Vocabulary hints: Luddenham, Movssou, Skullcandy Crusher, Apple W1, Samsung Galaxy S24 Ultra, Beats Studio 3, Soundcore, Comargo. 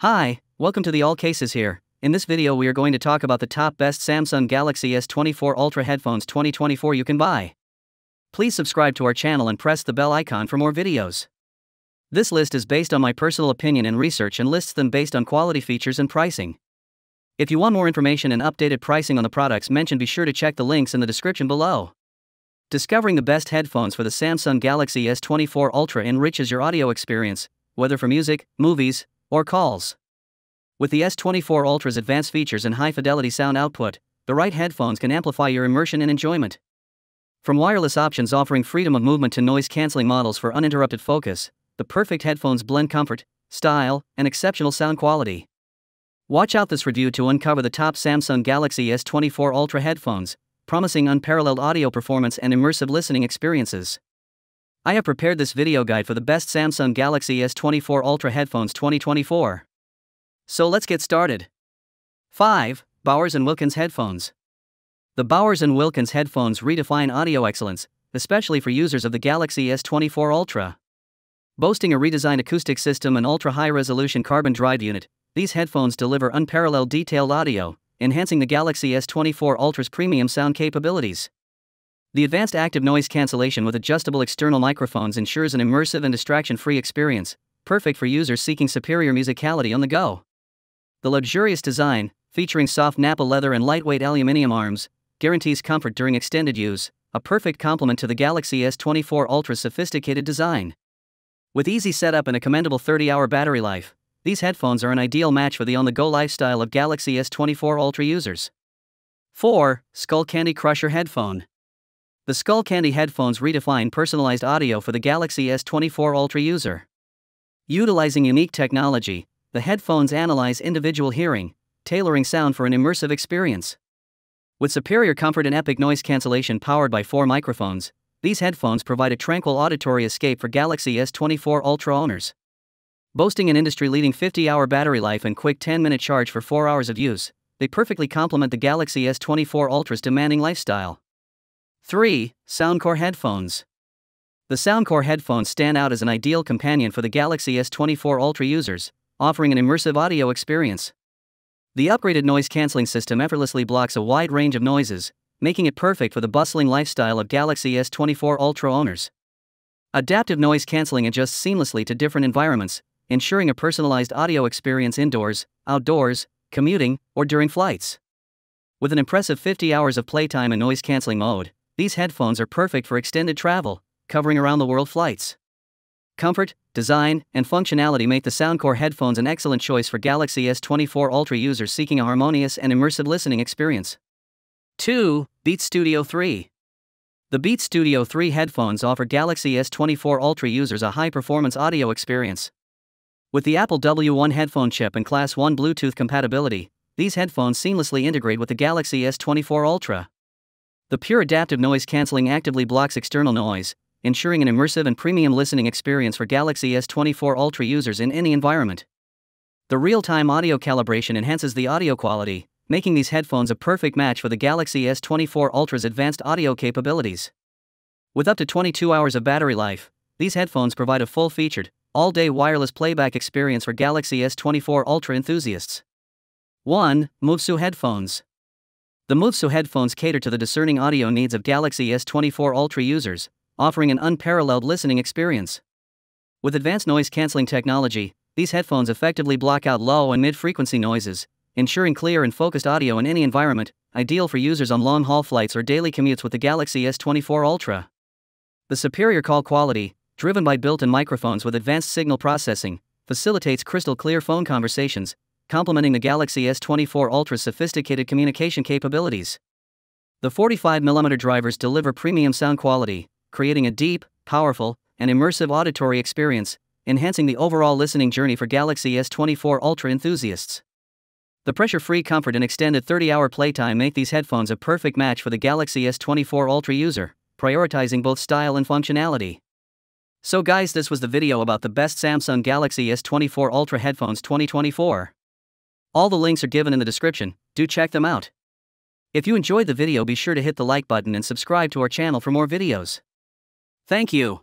Hi, welcome to the All Cases here. In this video we are going to talk about the top best Samsung Galaxy S24 Ultra headphones 2024 you can buy. Please subscribe to our channel and press the bell icon for more videos. This list is based on my personal opinion and research and lists them based on quality, features and pricing. If you want more information and updated pricing on the products mentioned, be sure to check the links in the description below. Discovering the best headphones for the Samsung Galaxy S24 Ultra enriches your audio experience, whether for music, movies, or calls. With the S24 Ultra's advanced features and high-fidelity sound output, the right headphones can amplify your immersion and enjoyment. From wireless options offering freedom of movement to noise-canceling models for uninterrupted focus, the perfect headphones blend comfort, style, and exceptional sound quality. Watch out this review to uncover the top Samsung Galaxy S24 Ultra headphones, promising unparalleled audio performance and immersive listening experiences. I have prepared this video guide for the best Samsung Galaxy S24 Ultra headphones 2024. So let's get started. 5. Bowers & Wilkins headphones. The Bowers & Wilkins headphones redefine audio excellence, especially for users of the Galaxy S24 Ultra. Boasting a redesigned acoustic system and ultra-high-resolution carbon-drive unit, these headphones deliver unparalleled detailed audio, enhancing the Galaxy S24 Ultra's premium sound capabilities. The advanced active noise cancellation with adjustable external microphones ensures an immersive and distraction-free experience, perfect for users seeking superior musicality on the go. The luxurious design, featuring soft nappa leather and lightweight aluminum arms, guarantees comfort during extended use, a perfect complement to the Galaxy S24 Ultra's sophisticated design. With easy setup and a commendable 30-hour battery life, these headphones are an ideal match for the on-the-go lifestyle of Galaxy S24 Ultra users. 4. Skullcandy Crusher headphone. The Skullcandy headphones redefine personalized audio for the Galaxy S24 Ultra user. Utilizing unique technology, the headphones analyze individual hearing, tailoring sound for an immersive experience. With superior comfort and epic noise cancellation powered by 4 microphones, these headphones provide a tranquil auditory escape for Galaxy S24 Ultra owners. Boasting an industry-leading 50-hour battery life and quick 10-minute charge for 4 hours of use, they perfectly complement the Galaxy S24 Ultra's demanding lifestyle. 3. Soundcore headphones. The Soundcore headphones stand out as an ideal companion for the Galaxy S24 Ultra users, offering an immersive audio experience. The upgraded noise-canceling system effortlessly blocks a wide range of noises, making it perfect for the bustling lifestyle of Galaxy S24 Ultra owners. Adaptive noise canceling adjusts seamlessly to different environments, ensuring a personalized audio experience indoors, outdoors, commuting, or during flights. With an impressive 50 hours of playtime in noise-canceling mode, these headphones are perfect for extended travel, covering around-the-world flights. Comfort, design, and functionality make the Soundcore headphones an excellent choice for Galaxy S24 Ultra users seeking a harmonious and immersive listening experience. 2. Beats Studio 3. The Beats Studio 3 headphones offer Galaxy S24 Ultra users a high-performance audio experience. With the Apple W1 headphone chip and Class 1 Bluetooth compatibility, these headphones seamlessly integrate with the Galaxy S24 Ultra. The pure adaptive noise cancelling actively blocks external noise, ensuring an immersive and premium listening experience for Galaxy S24 Ultra users in any environment. The real-time audio calibration enhances the audio quality, making these headphones a perfect match for the Galaxy S24 Ultra's advanced audio capabilities. With up to 22 hours of battery life, these headphones provide a full-featured, all-day wireless playback experience for Galaxy S24 Ultra enthusiasts. 1. Movssou headphones. The Movssou headphones cater to the discerning audio needs of Galaxy S24 Ultra users, offering an unparalleled listening experience. With advanced noise-canceling technology, these headphones effectively block out low and mid-frequency noises, ensuring clear and focused audio in any environment, ideal for users on long-haul flights or daily commutes with the Galaxy S24 Ultra. The superior call quality, driven by built-in microphones with advanced signal processing, facilitates crystal-clear phone conversations, complementing the Galaxy S24 Ultra's sophisticated communication capabilities. The 45mm drivers deliver premium sound quality, creating a deep, powerful, and immersive auditory experience, enhancing the overall listening journey for Galaxy S24 Ultra enthusiasts. The pressure-free comfort and extended 30-hour playtime make these headphones a perfect match for the Galaxy S24 Ultra user, prioritizing both style and functionality. So guys, this was the video about the best Samsung Galaxy S24 Ultra headphones 2024. All the links are given in the description, do check them out. If you enjoyed the video, be sure to hit the like button and subscribe to our channel for more videos. Thank you.